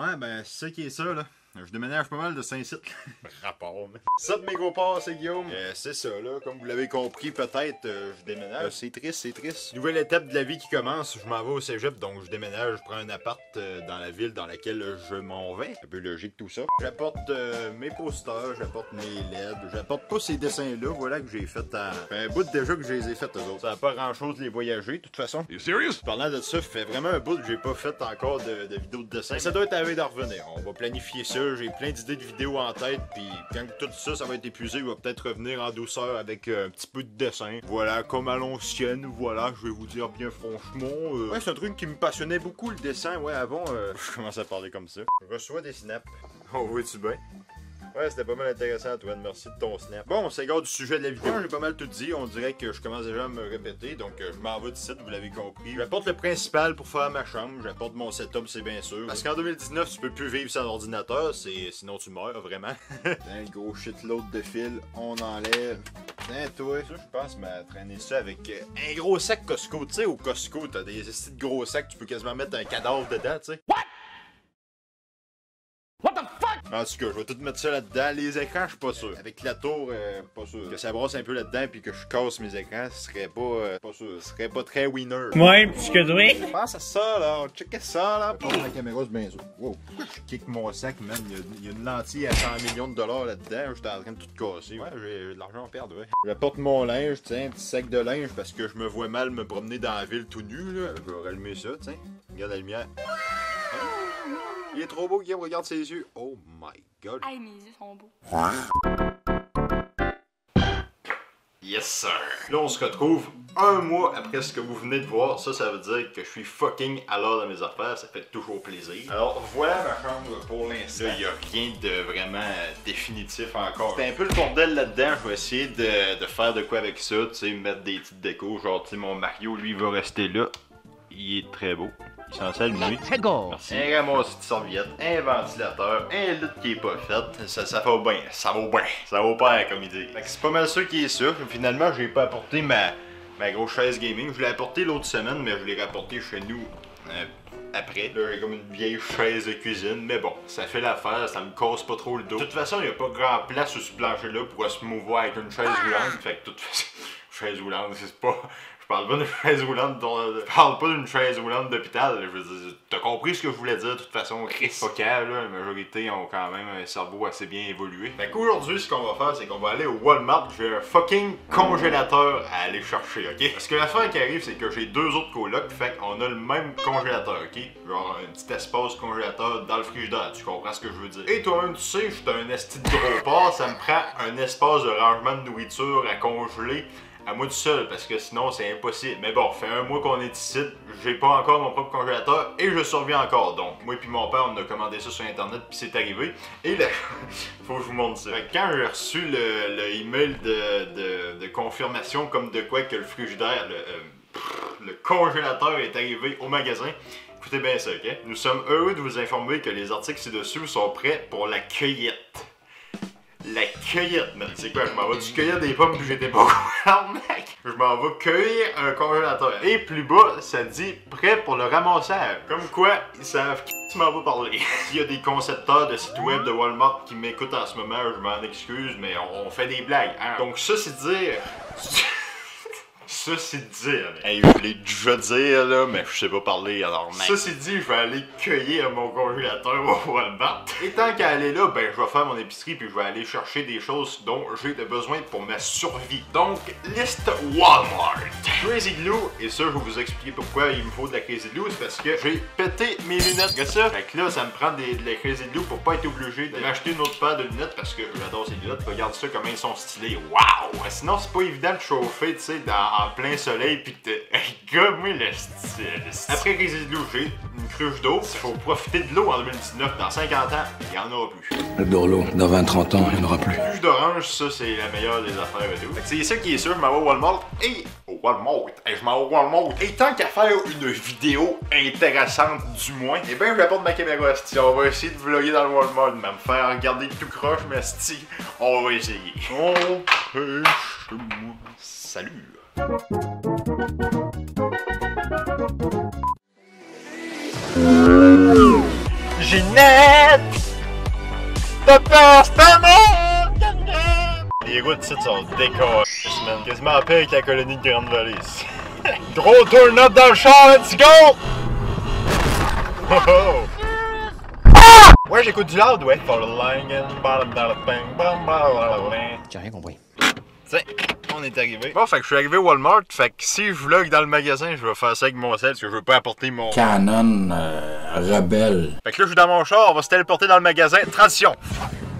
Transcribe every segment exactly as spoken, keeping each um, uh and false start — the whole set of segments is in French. Ouais, ben c'est ça qui est ça là. Je déménage pas mal de Saint-Cyr. Rapport, mais. Ça de mes gros c'est Guillaume. Euh, c'est ça, là. Comme vous l'avez compris, peut-être, euh, je déménage. Euh, c'est triste, c'est triste. Nouvelle étape de la vie qui commence. Je m'en vais au cégep, donc je déménage. Je prends un appart euh, dans la ville dans laquelle je m'en vais. Un peu logique, tout ça. J'apporte euh, mes posters, j'apporte mes L E D, j'apporte tous ces dessins-là, voilà, que j'ai fait à. Fait un bout déjà que je les ai faits, eux autres. Ça n'a pas grand-chose de les voyager, de toute façon. T'es sérieux? Parlant de ça, ça fait vraiment un bout que j'ai pas fait encore de, de vidéo de dessin. Mais ça doit être à d'en revenir. On va planifier ça. J'ai plein d'idées de vidéos en tête, puis quand tout ça, ça va être épuisé, il va peut-être revenir en douceur avec euh, un petit peu de dessin. Voilà, comme à l'ancienne, voilà, je vais vous dire bien franchement. Euh... Ouais, c'est un truc qui me passionnait beaucoup, le dessin, ouais, avant, euh... je commence à parler comme ça. Je reçois des snaps. On voit-tu bien? Ouais, c'était pas mal intéressant, Antoine. Merci de ton snap. Bon, on s'égare du sujet de la vidéo. J'ai pas mal tout dit. On dirait que je commence déjà à me répéter. Donc, je m'en vais du site, vous l'avez compris. J'apporte le principal pour faire ma chambre. J'apporte mon setup, c'est bien sûr. Parce qu'en deux mille dix-neuf, tu peux plus vivre sans ordinateur. Sinon, tu meurs, vraiment. Putain, le gros shitload de fil. On enlève. Putain, toi. Ça, je pense, m'a traîné ça avec un gros sac Costco. Tu sais, au Costco, t'as des petits gros sacs. Tu peux quasiment mettre un cadavre dedans, tu sais. What? En tout cas, je vais tout mettre ça là-dedans. Les écrans, je suis pas sûr. Avec la tour, euh, pas sûr. Que ça brosse un peu là-dedans puis que je casse mes écrans, ce serait pas, euh, pas sûr. Ce serait pas très winner. Ouais, puisque oui. Je pense à ça, là. On checkait ça, là. Pour la caméra, c'est bien sûr. Wow. Pourquoi je kick mon sac, man? Il y, y a une lentille à cent millions de dollars là-dedans. J'étais en train de tout casser. Ouais, j'ai de l'argent à perdre, ouais. J'apporte mon linge, tiens, un petit sac de linge parce que je me vois mal me promener dans la ville tout nu, là. Je vais rallumer ça, tiens. Regarde la lumière. Il est trop beau, Guillaume, regarde ses yeux. Oh my god. Aïe, mes yeux sont beaux. Yes, sir. Là, on se retrouve un mois après ce que vous venez de voir. Ça, ça veut dire que je suis fucking à l'heure de mes affaires. Ça fait toujours plaisir. Alors, voilà ma chambre pour l'instant. Il n'y a rien de vraiment définitif encore. C'est un peu le bordel là-dedans. Je vais essayer de, de faire de quoi avec ça. Tu sais, mettre des petites décos. Genre, tu sais, mon Mario, lui, il va rester là. Il est très beau. Il s'en sert, lui. Merci. Un ramasse de serviette, un ventilateur, un lit qui est pas fait. Ça, ça vaut bien, ça vaut bien. Ça vaut pas, comme il dit. C'est pas mal ça qui est ça. Finalement, j'ai pas apporté ma, ma grosse chaise gaming. Je l'ai apportée l'autre semaine, mais je l'ai rapportée chez nous euh, après. Là, j'ai comme une vieille chaise de cuisine. Mais bon, ça fait l'affaire, ça me casse pas trop le dos. De toute façon, il n'y a pas grand place sur ce plancher-là pour se mouvoir avec une chaise roulante. Fait que toute façon, chaise roulante, c'est pas... Je parle pas d'une chaise roulante, je parle pas d'une chaise roulante d'hôpital. T'as compris ce que je voulais dire de toute façon, Chris. Pas calme, la majorité ont quand même un cerveau assez bien évolué. Fait qu'aujourd'hui, ce qu'on va faire, c'est qu'on va aller au Walmart. J'ai un fucking congélateur à aller chercher, ok? Parce que l'affaire qui arrive, c'est que j'ai deux autres colocs, fait qu'on a le même congélateur, ok? Genre un petit espace congélateur dans le frigidaire, tu comprends ce que je veux dire? Et toi-même, tu sais, je suis un esti de gros porc, ça me prend un espace de rangement de nourriture à congeler. À moi tout seul, parce que sinon c'est impossible. Mais bon, fait un mois qu'on est ici, j'ai pas encore mon propre congélateur et je surviens encore. Donc, moi et puis mon père, on a commandé ça sur internet puis c'est arrivé. Et là, faut que je vous montre ça. Fait que quand j'ai reçu le, le email de, de, de confirmation, comme de quoi que le frigidaire, le, euh, le congélateur est arrivé au magasin, écoutez bien ça, ok? Nous sommes heureux de vous informer que les articles ci-dessus sont prêts pour la cueillette. La cueillette, man. C'est quoi? Je m'en vais du cueillir des pommes puis j'étais pas couvert, mec. Je m'en vais cueillir un congélateur. Et plus bas, ça dit prêt pour le ramassage. Comme quoi, ils savent qui tu m'en vas parler. S'il y a des concepteurs de sites web de Walmart qui m'écoutent en ce moment, je m'en excuse, mais on, on fait des blagues, hein. Donc ça, c'est dire... Ça, c'est dire, mais... Hey, je voulais déjà dire, là, mais je sais pas parler, alors, mec. Ça, c'est dit, je vais aller cueillir mon congélateur au Walmart. Et tant qu'à aller là, ben, je vais faire mon épicerie, puis je vais aller chercher des choses dont j'ai besoin pour ma survie. Donc, liste Walmart. Crazy Glue, et ça, je vais vous expliquer pourquoi il me faut de la Crazy Glue, c'est parce que j'ai pété mes lunettes. Regarde ça. Fait que là, ça me prend des, de la Crazy Glue pour pas être obligé de m'acheter une autre paire de lunettes, parce que j'adore ces lunettes. Regarde ça, comment ils sont stylés. Waouh! Sinon, c'est pas évident de chauffer, tu sais, dans... en plein soleil pis que t'es gommé le style. Après Crazy Glue, j'ai une cruche d'eau. Il faut profiter de l'eau en deux mille dix-neuf. Dans cinquante ans, il n'y en aura plus. Dans l'eau, dans vingt trente ans, il n'y en aura plus. Cruche d'orange, ça c'est la meilleure des affaires et tout. C'est ça qui est sûr, je m'en vais au Walmart et au Walmart. Et je m'en vais au Walmart. Et tant qu'à faire une vidéo intéressante du moins, et eh bien j'apporte ma caméra asti. On va essayer de vlogger dans le Walmart, mais me faire regarder tout croche, mais asti, on va essayer. On pêche. Salut! Ginette! Papa, c'est un monde! Les routes ici sont décollées, man. Quasiment à paix avec la colonie de Grande Vallée. Gros turn-up dans le char, let's go! Oh oh. Ouais, j'écoute du loud, ouais. J'ai rien compris. Tiens, on est arrivé. Bon, fait que je suis arrivé au Walmart, fait que si je vlog dans le magasin, je vais faire ça avec mon sel, parce que je veux pas apporter mon... Canon euh, rebelle. Fait que là, je suis dans mon char, on va se téléporter dans le magasin. Transition!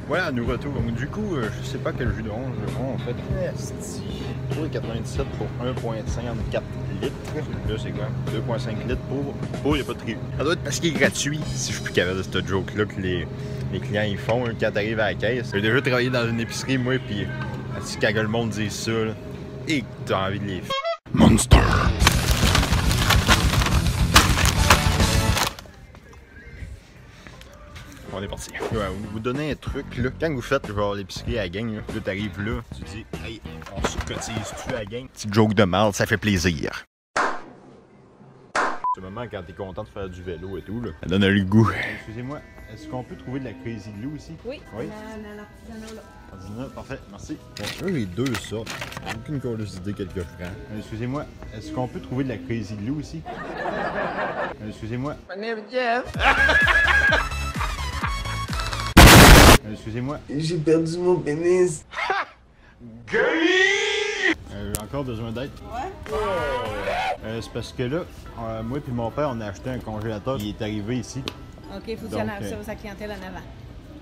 Voilà, nous retour. Donc du coup, euh, je sais pas quel jus d'orange je prends, en fait. trois quatre-vingt-dix-sept pour un virgule cinquante-quatre litres. Là, c'est quoi? deux virgule cinq litres pour... Oh, y'a pas de tri. Ça doit être parce qu'il est gratuit. Si je suis plus capable de cette joke-là que les, les clients ils font hein, quand t'arrives à la caisse. J'ai déjà travaillé dans une épicerie, moi, pis... Si quand le monde dit ça, là, et que t'as envie de les f***. Monster! On est parti. Ouais, vous donnez un truc, là. Quand vous faites genre l'épicerie à la gang, là, là t'arrives là, tu dis « Hey, on se cotise-tu à la gang? » Petite joke de mal, ça fait plaisir. Ce moment, quand t'es content de faire du vélo et tout, là, ça donne le goût. Excusez-moi, est-ce qu'on peut trouver de la Crazy Glue ici? Oui. Oui? Non, non, non, non. Parfait, merci. Bon, eux, les deux sortes. Aucune colleuse d'idée quelques francs. Excusez-moi, est-ce qu'on peut trouver de la Crazy Glue ici? Excusez-moi. Excusez-moi. J'ai perdu mon pénis. Gueule! Euh, j'ai encore besoin d'aide. Ouais? Oh. Euh, c'est parce que là, euh, moi et mon père, on a acheté un congélateur. Il est arrivé ici. OK, il faut qu'il y en a euh... sa clientèle en avant.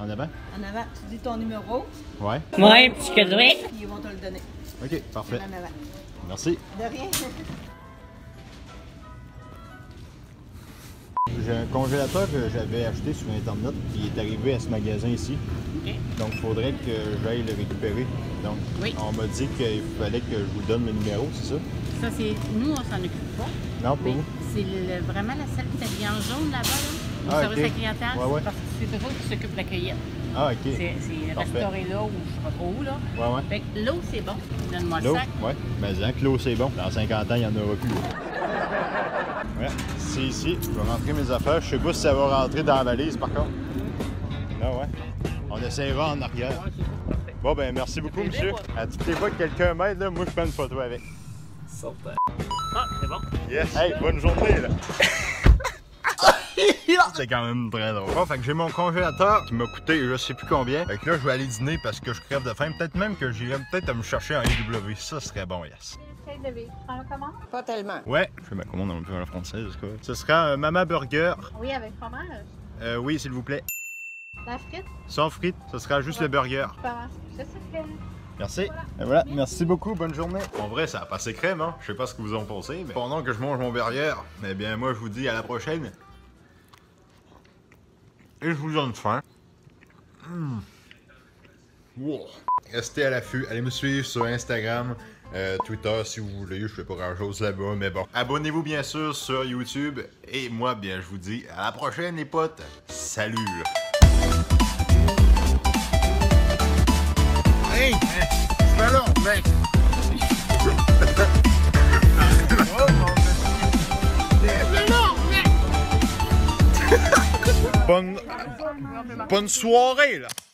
En avant? En avant. Tu dis ton numéro. Ouais. Ouais, petit que oui. Ils vont te le donner. OK, parfait. En avant. Merci. De rien. J'ai un congélateur que j'avais acheté sur Internet qui est arrivé à ce magasin ici. OK. Donc, il faudrait que j'aille le récupérer. Donc, oui. On m'a dit qu'il fallait que je vous donne le numéro, c'est ça? Ça, c'est... Nous, on s'en occupe pas. Non, pas vous. C'est le... vraiment la salle qui est en jaune là-bas, là. Ah, okay. Service à clientèle, ouais, ouais. Parce que c'est toujours qui s'occupe de la cueillette. Ah, OK. C'est restauré là ou je sais pas trop où, là. Ouais, ouais. Fait que l'eau, c'est bon. Donne-moi ça. Ouais. Mais disons que l'eau, c'est bon. Dans cinquante ans, il n'y en aura plus. Ouais. C'est ici. Je vais rentrer mes affaires. Je sais pas si ça va rentrer dans la valise, par contre. Ah, ouais. On essaiera en arrière. Bon, ben, merci beaucoup, monsieur. À toutes les fois que quelqu'un m'aide, là, moi, je prends une photo avec. Sauf ta... Ah, c'est bon. Yes. Hey, bonne journée, là. C'est quand même très drôle. Bon, fait que j'ai mon congélateur qui m'a coûté je sais plus combien. Fait que là, je vais aller dîner parce que je crève de faim. Peut-être même que j'irais peut-être à me chercher un A et W. Ça serait bon, yes. A et W, tu prends la commande? Pas tellement. Ouais, je fais ma commande un peu à la française, quoi. Ce sera un Mama Burger. Oui, avec fromage? Euh, oui, s'il vous plaît. Sans frites? Sans frites, ce sera juste ouais. Le burger. Je sais. Merci. Voilà. Et voilà, merci. Merci beaucoup, bonne journée. En vrai, ça a passé crème, hein. Je sais pas ce que vous en pensez, mais pendant que je mange mon burger, eh bien, moi, je vous dis à la prochaine. Et je vous donne faim. Mmh. Wow. Restez à l'affût. Allez me suivre sur Instagram, euh, Twitter si vous voulez. Je fais pas grand chose là-bas, mais bon. Abonnez-vous bien sûr sur YouTube. Et moi, bien, je vous dis à la prochaine, les potes. Salut! Hey! C'est pas long, mec! Bonne, bonne soirée, là!